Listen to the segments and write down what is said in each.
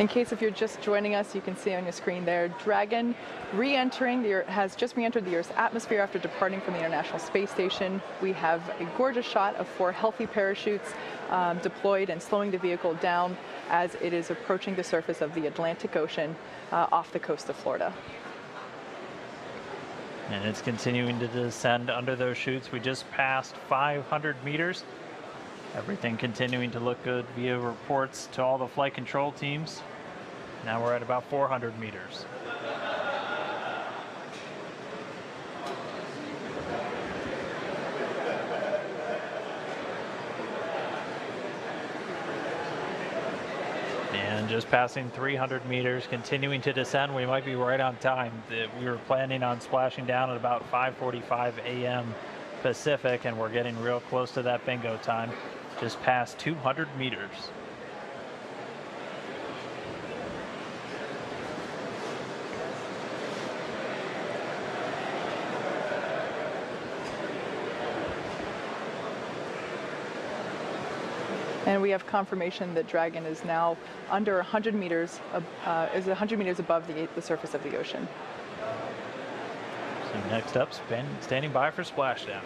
In case if you're just joining us, you can see on your screen there, Dragon has just re-entered the Earth's atmosphere after departing from the International Space Station. We have a gorgeous shot of four healthy parachutes deployed and slowing the vehicle down as it is approaching the surface of the Atlantic Ocean off the coast of Florida. And it's continuing to descend under those chutes. We just passed 500 meters. Everything continuing to look good via reports to all the flight control teams. Now we're at about 400 meters. And just passing 300 meters, continuing to descend. We might be right on time. We were planning on splashing down at about 5:45 a.m. Pacific, and we're getting real close to that bingo time. Just past 200 meters. And we have confirmation that Dragon is now under 100 meters, above the surface of the ocean. So next up, standing by for splashdown.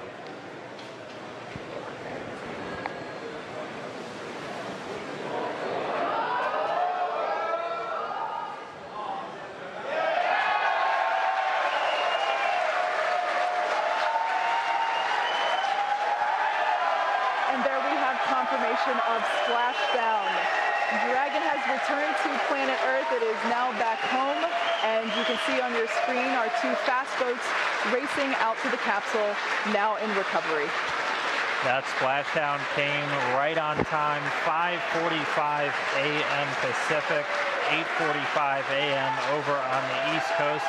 Confirmation of splashdown. Dragon has returned to planet Earth. It is now back home, and you can see on your screen our two fast boats racing out to the capsule, now in recovery. That splashdown came right on time, 5:45 a.m. Pacific, 8:45 a.m. over on the East Coast.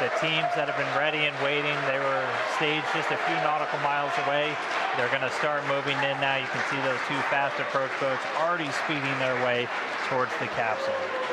The teams that have been ready and waiting, they were staged just a few nautical miles away. They're going to start moving in now. You can see those two fast approach boats already speeding their way towards the capsule.